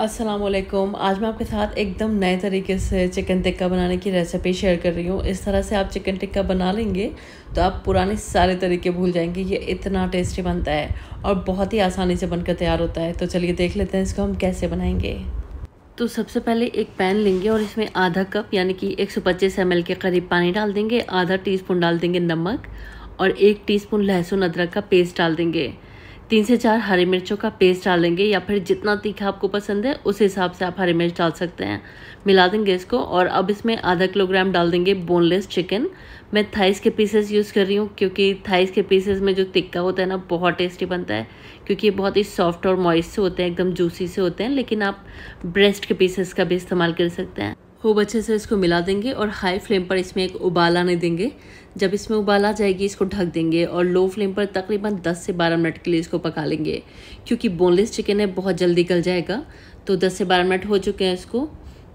अस्सलामुअलैकुम। आज मैं आपके साथ एकदम नए तरीके से चिकन टिक्का बनाने की रेसिपी शेयर कर रही हूँ। इस तरह से आप चिकन टिक्का बना लेंगे तो आप पुराने सारे तरीके भूल जाएंगे। ये इतना टेस्टी बनता है और बहुत ही आसानी से बनकर तैयार होता है। तो चलिए देख लेते हैं इसको हम कैसे बनाएंगे। तो सबसे पहले एक पैन लेंगे और इसमें आधा कप यानी कि 125 ml के करीब पानी डाल देंगे, आधा टीस्पून डाल देंगे नमक और 1 टीस्पून लहसुन अदरक का पेस्ट डाल देंगे, 3 से 4 हरी मिर्चों का पेस्ट डालेंगे या फिर जितना तीखा आपको पसंद है उस हिसाब से आप हरी मिर्च डाल सकते हैं। मिला देंगे इसको और अब इसमें आधा किलोग्राम डाल देंगे बोनलेस चिकन। मैं थाइस के पीसेस यूज़ कर रही हूँ क्योंकि थाइस के पीसेस में जो टिक्का होता है ना बहुत टेस्टी बनता है, क्योंकि ये बहुत ही सॉफ्ट और मॉइस्ट से होते हैं, एकदम जूसी से होते हैं। लेकिन आप ब्रेस्ट के पीसेस का भी इस्तेमाल कर सकते हैं। खूब अच्छे से इसको मिला देंगे और हाई फ्लेम पर इसमें एक उबाल आने देंगे। जब इसमें उबाल आ जाएगी इसको ढक देंगे और लो फ्लेम पर तकरीबन 10 से 12 मिनट के लिए इसको पका लेंगे, क्योंकि बोनलेस चिकन है बहुत जल्दी गल जाएगा। तो 10 से 12 मिनट हो चुके हैं इसको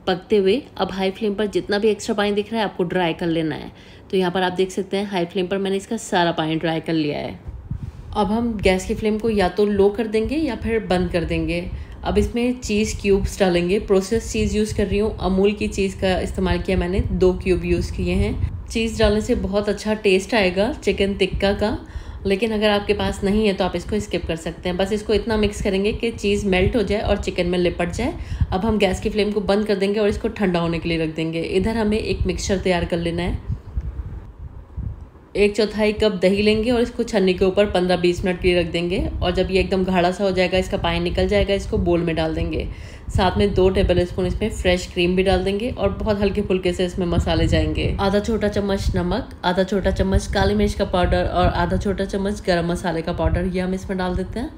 पकते हुए। अब हाई फ्लेम पर जितना भी एक्स्ट्रा पानी दिख रहा है आपको ड्राई कर लेना है। तो यहाँ पर आप देख सकते हैं हाई फ्लेम पर मैंने इसका सारा पानी ड्राई कर लिया है। अब हम गैस की फ्लेम को या तो लो कर देंगे या फिर बंद कर देंगे। अब इसमें चीज़ क्यूब्स डालेंगे। प्रोसेस चीज़ यूज़ कर रही हूँ, अमूल की चीज़ का इस्तेमाल किया मैंने, 2 क्यूब यूज़ किए हैं। चीज़ डालने से बहुत अच्छा टेस्ट आएगा चिकन टिक्का का, लेकिन अगर आपके पास नहीं है तो आप इसको स्किप कर सकते हैं। बस इसको इतना मिक्स करेंगे कि चीज़ मेल्ट हो जाए और चिकन में लिपट जाए। अब हम गैस की फ्लेम को बंद कर देंगे और इसको ठंडा होने के लिए रख देंगे। इधर हमें एक मिक्सचर तैयार कर लेना है। 1/4 कप दही लेंगे और इसको छन्नी के ऊपर 15-20 मिनट के लिए रख देंगे और जब ये एकदम गाढ़ा सा हो जाएगा, इसका पानी निकल जाएगा, इसको बोल में डाल देंगे। साथ में 2 टेबलस्पून इसमें फ्रेश क्रीम भी डाल देंगे और बहुत हल्के फुल्के से इसमें मसाले जाएंगे। आधा छोटा चम्मच नमक, आधा छोटा चम्मच काली मिर्च का पाउडर और आधा छोटा चम्मच गर्म मसाले का पाउडर, ये हम इसमें डाल देते हैं।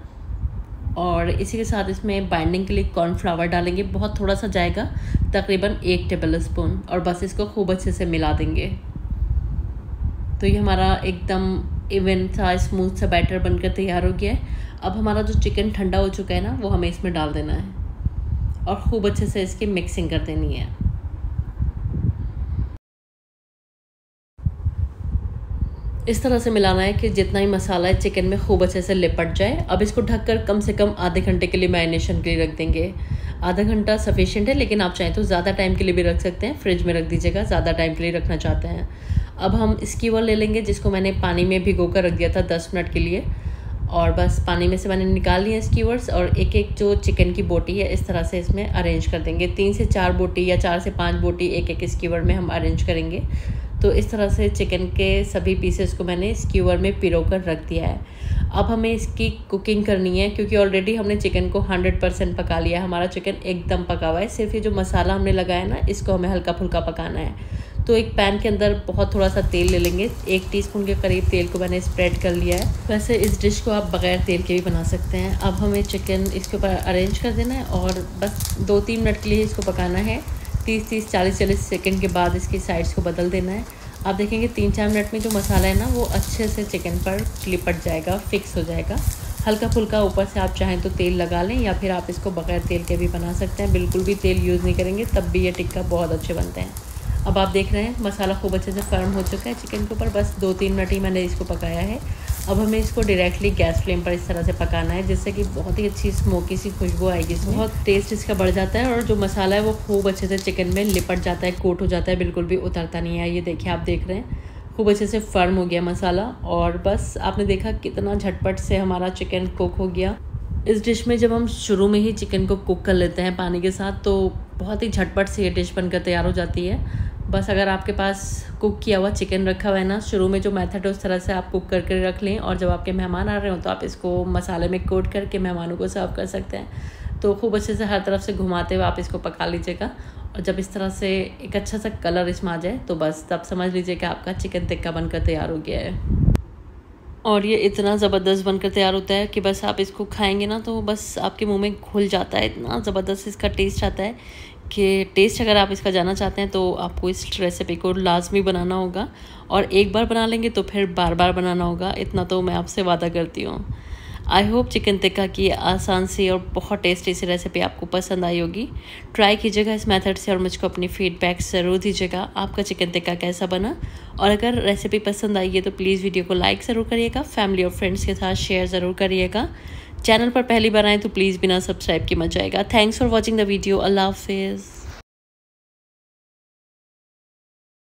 और इसी के साथ इसमें बाइंडिंग के लिए कॉर्नफ्लावर डालेंगे, बहुत थोड़ा सा जाएगा, तकरीबन 1 टेबलस्पून। और बस इसको खूब अच्छे से मिला देंगे। तो ये हमारा एकदम इवन सा स्मूथ सा बैटर बनकर तैयार हो गया है। अब हमारा जो चिकन ठंडा हो चुका है ना वो हमें इसमें डाल देना है और खूब अच्छे से इसकी मिक्सिंग कर देनी है। इस तरह से मिलाना है कि जितना ही मसाला है चिकन में खूब अच्छे से लिपट जाए। अब इसको ढककर कम से कम आधे घंटे के लिए मैरिनेशन के लिए रख देंगे। आधा घंटा सफिशिएंट है, लेकिन आप चाहें तो ज़्यादा टाइम के लिए भी रख सकते हैं। फ्रिज में रख दीजिएगा, ज़्यादा टाइम के लिए रखना चाहते हैं। अब हम स्कीवर ले लेंगे जिसको मैंने पानी में भिगो कर रख दिया था 10 मिनट के लिए, और बस पानी में से मैंने निकाल लिए स्कीवर्स और एक एक जो चिकन की बोटी है इस तरह से इसमें अरेंज कर देंगे। 3 से 4 बोटी या 4 से 5 बोटी एक एक स्कीवर में हम अरेंज करेंगे। तो इस तरह से चिकन के सभी पीसेस को मैंने स्कीवर में पिरो कर रख दिया है। अब हमें इसकी कुकिंग करनी है क्योंकि ऑलरेडी हमने चिकन को 100% पका लिया है। हमारा चिकन एकदम पका हुआ है, सिर्फ ये जो मसाला हमने लगाया ना इसको हमें हल्का फुल्का पकाना है। तो एक पैन के अंदर बहुत थोड़ा सा तेल ले लेंगे, 1 टीस्पून के करीब तेल को मैंने स्प्रेड कर लिया है। वैसे इस डिश को आप बग़ैर तेल के भी बना सकते हैं। अब हमें चिकन इसके ऊपर अरेंज कर देना है और बस 2-3 मिनट के लिए इसको पकाना है। 30-40 सेकंड के बाद इसकी साइड्स को बदल देना है। आप देखेंगे 3-4 मिनट में जो मसाला है ना वो अच्छे से चिकन पर लिपट जाएगा, फिक्स हो जाएगा। हल्का फुल्का ऊपर से आप चाहें तो तेल लगा लें या फिर आप इसको बग़ैर तेल के भी बना सकते हैं। बिल्कुल भी तेल यूज़ नहीं करेंगे तब भी ये टिक्का बहुत अच्छे बनते हैं। अब आप देख रहे हैं मसाला खूब अच्छे से फर्म हो चुका है चिकन के ऊपर। बस 2-3 मिनट ही मैंने इसको पकाया है। अब हमें इसको डायरेक्टली गैस फ्लेम पर इस तरह से पकाना है जिससे कि बहुत ही अच्छी स्मोकी सी खुशबू आएगी इसमें। बहुत टेस्ट इसका बढ़ जाता है और जो मसाला है वो खूब अच्छे से चिकन में लिपट जाता है, कोट हो जाता है, बिल्कुल भी उतरता नहीं है। ये देखिए आप देख रहे हैं खूब अच्छे से फर्म हो गया मसाला। और बस आपने देखा कितना झटपट से हमारा चिकन कुक हो गया। इस डिश में जब हम शुरू में ही चिकन को कुक कर लेते हैं पानी के साथ तो बहुत ही झटपट से ये डिश बनकर तैयार हो जाती है। बस अगर आपके पास कुक किया हुआ चिकन रखा हुआ है ना, शुरू में जो मेथड है उस तरह से आप कुक करके रख लें और जब आपके मेहमान आ रहे हो तो आप इसको मसाले में कोट करके मेहमानों को सर्व कर सकते हैं। तो खूब अच्छे से हर तरफ से घुमाते हुए आप इसको पका लीजिएगा और जब इस तरह से एक अच्छा सा कलर इसमें आ जाए तो बस तब समझ लीजिए कि आपका चिकन टिक्का बनकर तैयार हो गया है। और ये इतना ज़बरदस्त बनकर तैयार होता है कि बस आप इसको खाएंगे ना तो बस आपके मुंह में घुल जाता है। इतना ज़बरदस्त इसका टेस्ट आता है कि टेस्ट अगर आप इसका जाना चाहते हैं तो आपको इस रेसिपी को लाजमी बनाना होगा और एक बार बना लेंगे तो फिर बार बार बनाना होगा, इतना तो मैं आपसे वादा करती हूँ। आई होप चिकन टिक्का की आसान सी और बहुत टेस्टी सी रेसिपी आपको पसंद आई होगी। ट्राई कीजिएगा इस मेथड से और मुझको अपनी फीडबैक ज़रूर दीजिएगा आपका चिकन टिक्का कैसा बना। और अगर रेसिपी पसंद आई है तो प्लीज़ वीडियो को लाइक ज़रूर करिएगा, फैमिली और फ्रेंड्स के साथ शेयर ज़रूर करिएगा। चैनल पर पहली बार आए तो प्लीज़ बिना सब्सक्राइब के मत जाइएगा। Thanks for watching the video. अल्लाह हाफिज़।